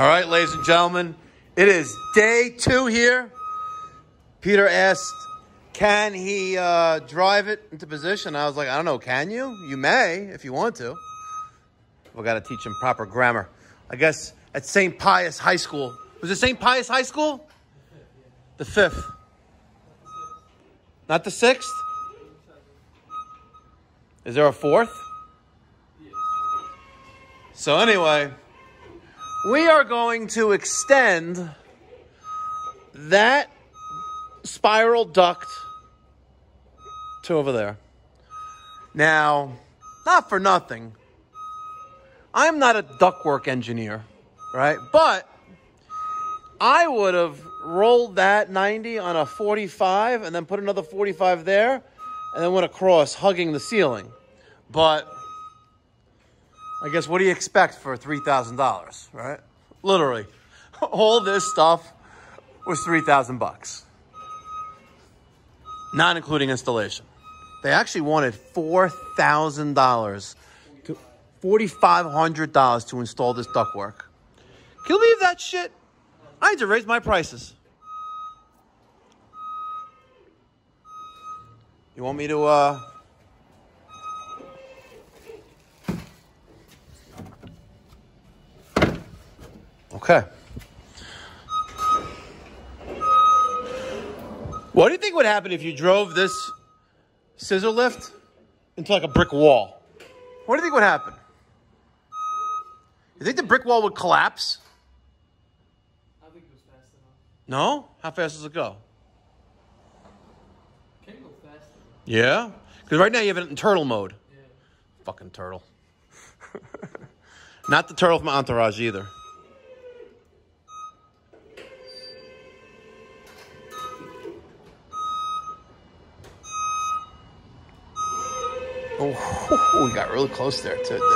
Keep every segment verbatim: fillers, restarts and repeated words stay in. All right, ladies and gentlemen, it is day two here. Peter asked, can he uh, drive it into position? I was like, I don't know, can you? You may, if you want to. We've got to teach him proper grammar. I guess at Saint Pius High School. Was it Saint Pius High School? The fifth. Not the sixth? Is there a fourth? So anyway, we are going to extend that spiral duct to over there. Now, not for nothing, I'm not a ductwork engineer, right? But I would have rolled that ninety on a forty-five and then put another forty-five there and then went across hugging the ceiling. But I guess what do you expect for three thousand dollars, right? Literally, all this stuff was three thousand bucks, not including installation. They actually wanted four thousand dollars, four thousand five hundred dollars to install this ductwork. Can you believe that shit? I had to raise my prices. You want me to, uh... okay. What do you think would happen if you drove this scissor lift into like a brick wall? What do you think would happen? You think the brick wall would collapse? I think it was fast enough. No? How fast does it go? It can go faster. Yeah? Because right now you have it in turtle mode. Yeah. Fucking turtle. Not the turtle from Entourage either. Oh, we got really close there, too, didn't we?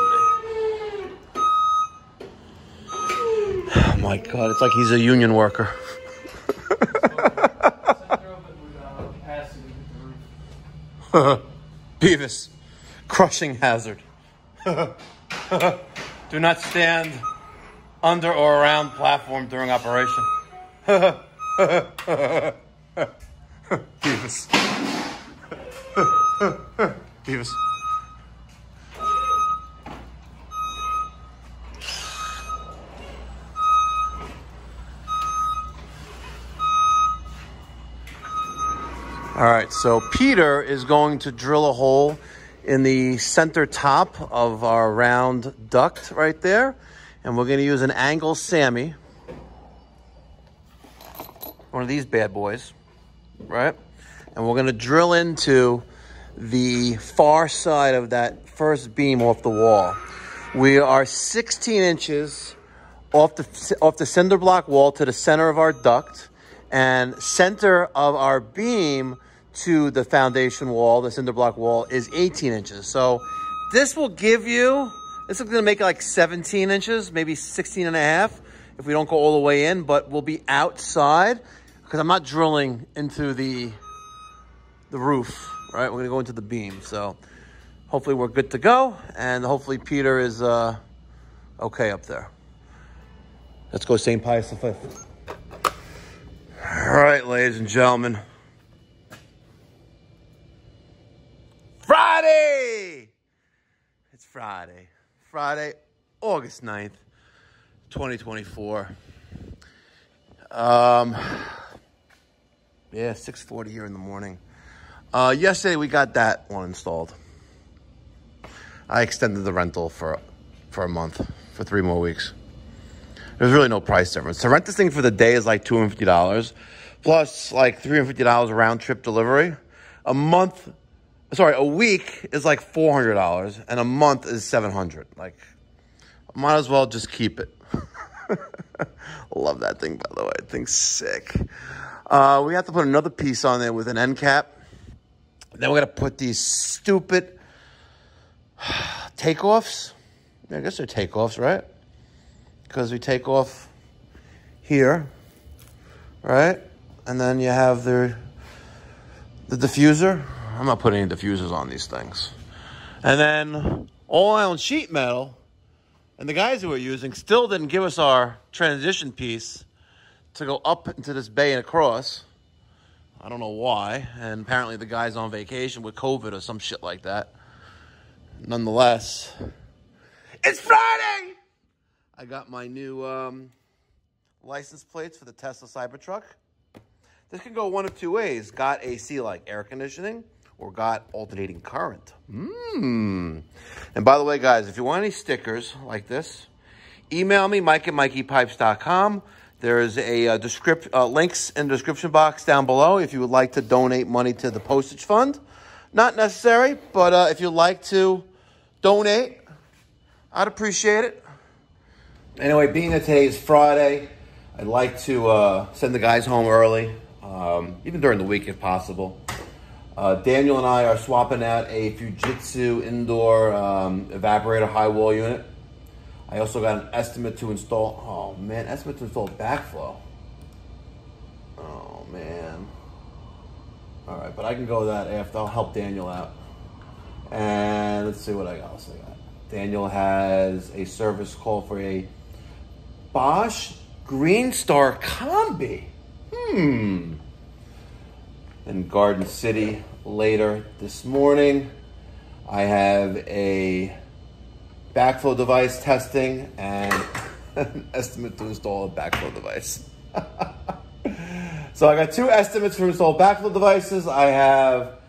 Oh, my God. It's like he's a union worker. Beavis. Crushing hazard. Do not stand under or around platform during operation. Beavis. Beavis. All right, so Peter is going to drill a hole in the center top of our round duct right there. And we're going to use an angle Sammy. One of these bad boys, right? And we're going to drill into the far side of that first beam off the wall. We are sixteen inches off the, off the cinder block wall to the center of our duct. And center of our beam to the foundation wall, the cinder block wall, is eighteen inches. So this will give you, this is gonna make it like seventeen inches, maybe sixteen and a half if we don't go all the way in, but we'll be outside because I'm not drilling into the, the roof, right? We're gonna go into the beam. So hopefully we're good to go and hopefully Peter is uh, okay up there. Let's go Saint Pius the fifth. All right, ladies and gentlemen. Friday! It's Friday. Friday, August ninth, twenty twenty-four. Um, yeah, six forty here in the morning. Uh, yesterday, we got that one installed. I extended the rental for, for a month, for three more weeks. There's really no price difference. To rent this thing for the day is like two hundred fifty dollars, plus like three hundred fifty dollars round trip delivery. A month, sorry, a week is like four hundred dollars, and a month is seven hundred dollars. Like, might as well just keep it. Love that thing, by the way. That thing's sick. Uh, we have to put another piece on there with an end cap. Then we're gonna put these stupid takeoffs. I guess they're takeoffs, right? Because we take off here, right? And then you have the, the diffuser. I'm not putting any diffusers on these things. And then all-iron sheet metal And the guys who were using still didn't give us our transition piece to go up into this bay and across. I don't know why. And apparently the guy's on vacation with COVID or some shit like that. Nonetheless, it's Friday! I got my new um, license plates for the Tesla Cybertruck. This can go one of two ways. Got A C like air conditioning, or got alternating current. Mmm. And by the way, guys, if you want any stickers like this, email me, Mike at Mikey Pipes dot com. There's a uh, descript, uh, links in the description box down below if you would like to donate money to the postage fund. Not necessary, but uh, if you'd like to donate, I'd appreciate it. Anyway, being that today is Friday, I'd like to uh, send the guys home early, um, even during the week if possible. Uh, Daniel and I are swapping out a Fujitsu indoor um, evaporator high wall unit. I also got an estimate to install, oh man, estimate to install backflow. Oh man. All right, but I can go with that after. I'll help Daniel out. And let's see what I else I got. Daniel has a service call for a Bosch Green Star Combi. Hmm. In Garden City later this morning. I have a backflow device testing and an estimate to install a backflow device. So I got two estimates for install backflow devices. I have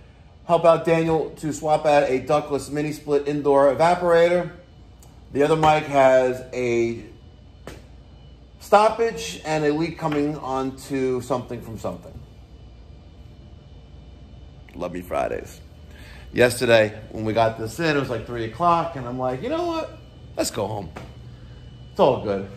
help out Daniel to swap out a ductless mini split indoor evaporator. The other mic has a stoppage and a leak coming onto something from something. Love me Fridays. Yesterday, when we got this in, it was like three o'clock, and I'm like, you know what? Let's go home. It's all good.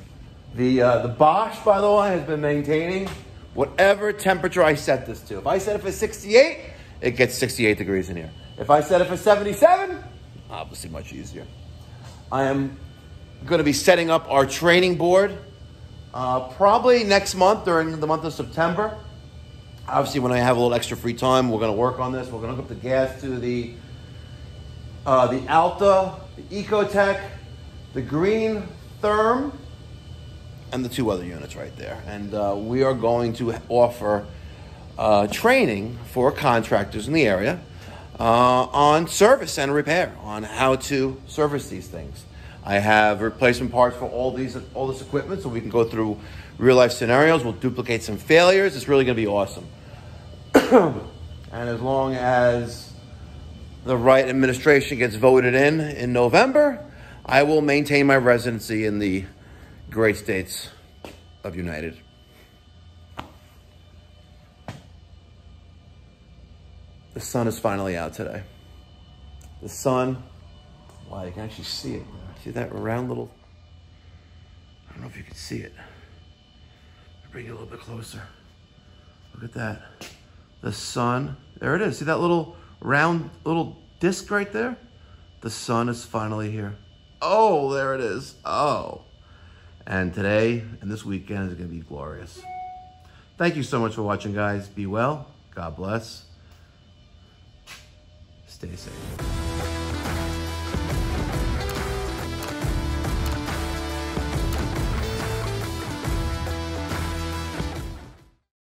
The, uh, the Bosch, by the way, has been maintaining whatever temperature I set this to. If I set it for sixty-eight, it gets sixty-eight degrees in here. If I set it for seventy-seven, obviously much easier. I am going to be setting up our training board uh, probably next month, during the month of September. Obviously, when I have a little extra free time, we're going to work on this. We're going to hook up the gas to the uh, the Alta, the Ecotech, the Green Therm, and the two other units right there. And uh, we are going to offer uh, training for contractors in the area uh, on service and repair, on how to service these things. I have replacement parts for all these, all this equipment, so we can go through real-life scenarios. We'll duplicate some failures. It's really going to be awesome. And as long as the right administration gets voted in in November, I will maintain my residency in the great states of United. The sun is finally out today. The sun, well, you can actually see it. See that round little, I don't know if you can see it. Bring it a little bit closer. Look at that. The sun, there it is. See that little round little disc right there? The sun is finally here. Oh, there it is. Oh. And today and this weekend is going to be glorious. Thank you so much for watching, guys. Be well. God bless. Stay safe.